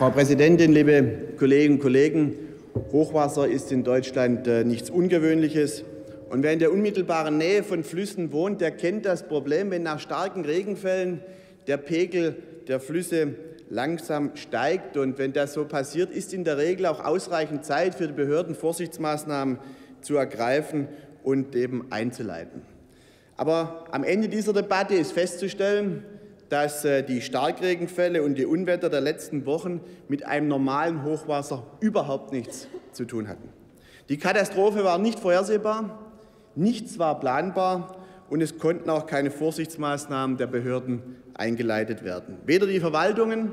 Frau Präsidentin, liebe Kolleginnen und Kollegen! Hochwasser ist in Deutschland nichts Ungewöhnliches. Und wer in der unmittelbaren Nähe von Flüssen wohnt, der kennt das Problem, wenn nach starken Regenfällen der Pegel der Flüsse langsam steigt. Und wenn das so passiert, ist in der Regel auch ausreichend Zeit für die Behörden, Vorsichtsmaßnahmen zu ergreifen und eben einzuleiten. Aber am Ende dieser Debatte ist festzustellen, dass die Starkregenfälle und die Unwetter der letzten Wochen mit einem normalen Hochwasser überhaupt nichts zu tun hatten. Die Katastrophe war nicht vorhersehbar. Nichts war planbar und es konnten auch keine Vorsichtsmaßnahmen der Behörden eingeleitet werden. Weder die Verwaltungen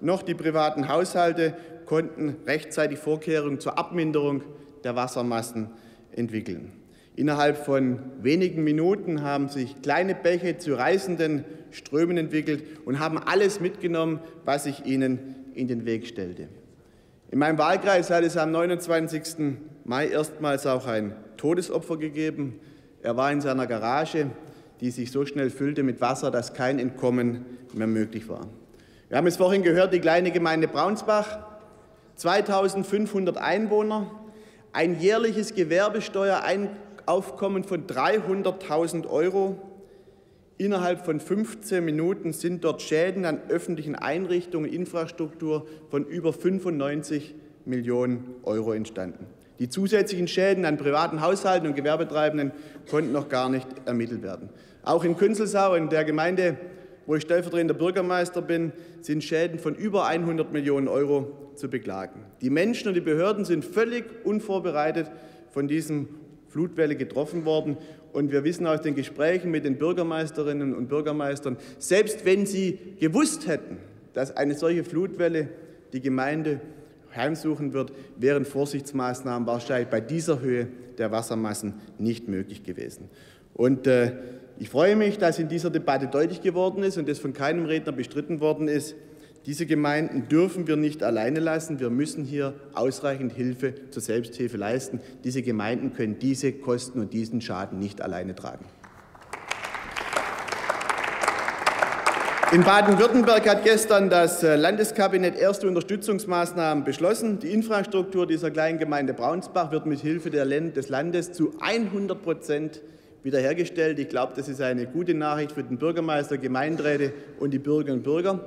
noch die privaten Haushalte konnten rechtzeitig Vorkehrungen zur Abminderung der Wassermassen entwickeln. Innerhalb von wenigen Minuten haben sich kleine Bäche zu reißenden Strömen entwickelt und haben alles mitgenommen, was sich ihnen in den Weg stellte. In meinem Wahlkreis hat es am 29. Mai erstmals auch ein Todesopfer gegeben. Er war in seiner Garage, die sich so schnell füllte mit Wasser, dass kein Entkommen mehr möglich war. Wir haben es vorhin gehört, die kleine Gemeinde Braunsbach, 2.500 Einwohner, ein jährliches Gewerbesteueraufkommen von 300.000 €. Innerhalb von 15 Minuten sind dort Schäden an öffentlichen Einrichtungen, Infrastruktur von über 95 Millionen € entstanden. Die zusätzlichen Schäden an privaten Haushalten und Gewerbetreibenden konnten noch gar nicht ermittelt werden. Auch in Künzelsau, in der Gemeinde, wo ich stellvertretender Bürgermeister bin, sind Schäden von über 100 Millionen € zu beklagen. Die Menschen und die Behörden sind völlig unvorbereitet von diesem Flutwelle getroffen worden. Und wir wissen aus den Gesprächen mit den Bürgermeisterinnen und Bürgermeistern, selbst wenn sie gewusst hätten, dass eine solche Flutwelle die Gemeinde heimsuchen wird, wären Vorsichtsmaßnahmen wahrscheinlich bei dieser Höhe der Wassermassen nicht möglich gewesen. Und ich freue mich, dass in dieser Debatte deutlich geworden ist und das von keinem Redner bestritten worden ist, diese Gemeinden dürfen wir nicht alleine lassen. Wir müssen hier ausreichend Hilfe zur Selbsthilfe leisten. Diese Gemeinden können diese Kosten und diesen Schaden nicht alleine tragen. In Baden-Württemberg hat gestern das Landeskabinett erste Unterstützungsmaßnahmen beschlossen. Die Infrastruktur dieser kleinen Gemeinde Braunsbach wird mit Hilfe des Landes zu 100% wiederhergestellt. Ich glaube, das ist eine gute Nachricht für den Bürgermeister, Gemeinderäte und die Bürgerinnen und Bürger.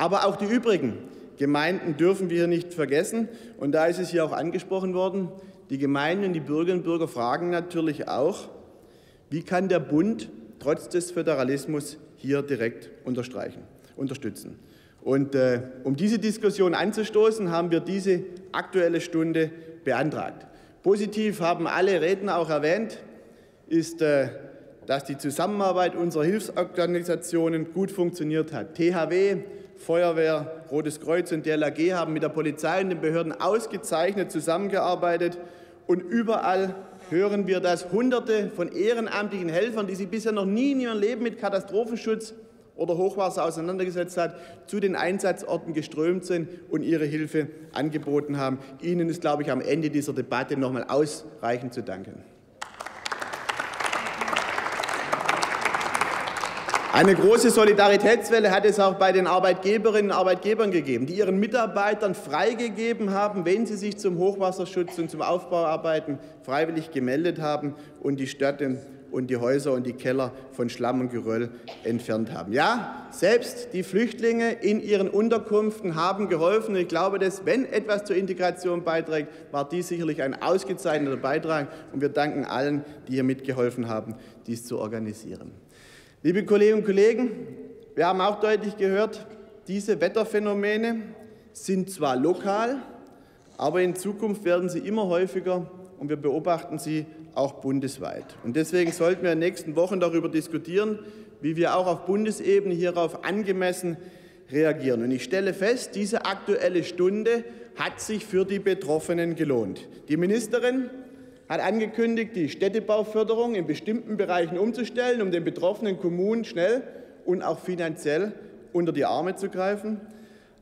Aber auch die übrigen Gemeinden dürfen wir hier nicht vergessen. Und da ist es hier auch angesprochen worden, die Gemeinden und die Bürgerinnen und Bürger fragen natürlich auch, wie kann der Bund trotz des Föderalismus hier direkt unterstützen. Und um diese Diskussion anzustoßen, haben wir diese Aktuelle Stunde beantragt. Positiv haben alle Redner auch erwähnt, ist, dass die Zusammenarbeit unserer Hilfsorganisationen gut funktioniert hat. THW, Feuerwehr, Rotes Kreuz und DLAG haben mit der Polizei und den Behörden ausgezeichnet zusammengearbeitet. Und überall hören wir, dass Hunderte von ehrenamtlichen Helfern, die sich bisher noch nie in ihrem Leben mit Katastrophenschutz oder Hochwasser auseinandergesetzt hat, zu den Einsatzorten geströmt sind und ihre Hilfe angeboten haben. Ihnen ist, glaube ich, am Ende dieser Debatte noch einmal ausreichend zu danken. Eine große Solidaritätswelle hat es auch bei den Arbeitgeberinnen und Arbeitgebern gegeben, die ihren Mitarbeitern freigegeben haben, wenn sie sich zum Hochwasserschutz und zum Aufbauarbeiten freiwillig gemeldet haben und die Städte und die Häuser und die Keller von Schlamm und Geröll entfernt haben. Ja, selbst die Flüchtlinge in ihren Unterkünften haben geholfen. Ich glaube, dass, wenn etwas zur Integration beiträgt, war dies sicherlich ein ausgezeichneter Beitrag. Und wir danken allen, die hier mitgeholfen haben, dies zu organisieren. Liebe Kolleginnen und Kollegen, wir haben auch deutlich gehört, diese Wetterphänomene sind zwar lokal, aber in Zukunft werden sie immer häufiger und wir beobachten sie auch bundesweit. Und deswegen sollten wir in den nächsten Wochen darüber diskutieren, wie wir auch auf Bundesebene hierauf angemessen reagieren. Und ich stelle fest, diese Aktuelle Stunde hat sich für die Betroffenen gelohnt. Die Ministerin hat angekündigt, die Städtebauförderung in bestimmten Bereichen umzustellen, um den betroffenen Kommunen schnell und auch finanziell unter die Arme zu greifen.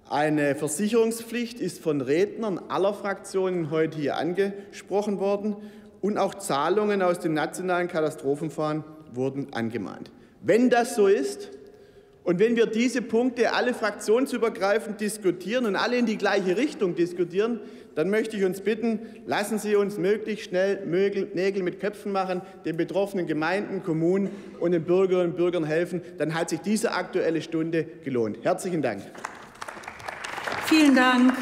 Eine Versicherungspflicht ist von Rednern aller Fraktionen heute hier angesprochen worden und auch Zahlungen aus dem nationalen Katastrophenfonds wurden angemahnt. Wenn das so ist Und wenn wir diese Punkte alle fraktionsübergreifend diskutieren und alle in die gleiche Richtung diskutieren, dann möchte ich uns bitten, lassen Sie uns möglichst schnell Nägel mit Köpfen machen, den betroffenen Gemeinden, Kommunen und den Bürgerinnen und Bürgern helfen. Dann hat sich diese Aktuelle Stunde gelohnt. Herzlichen Dank. Vielen Dank.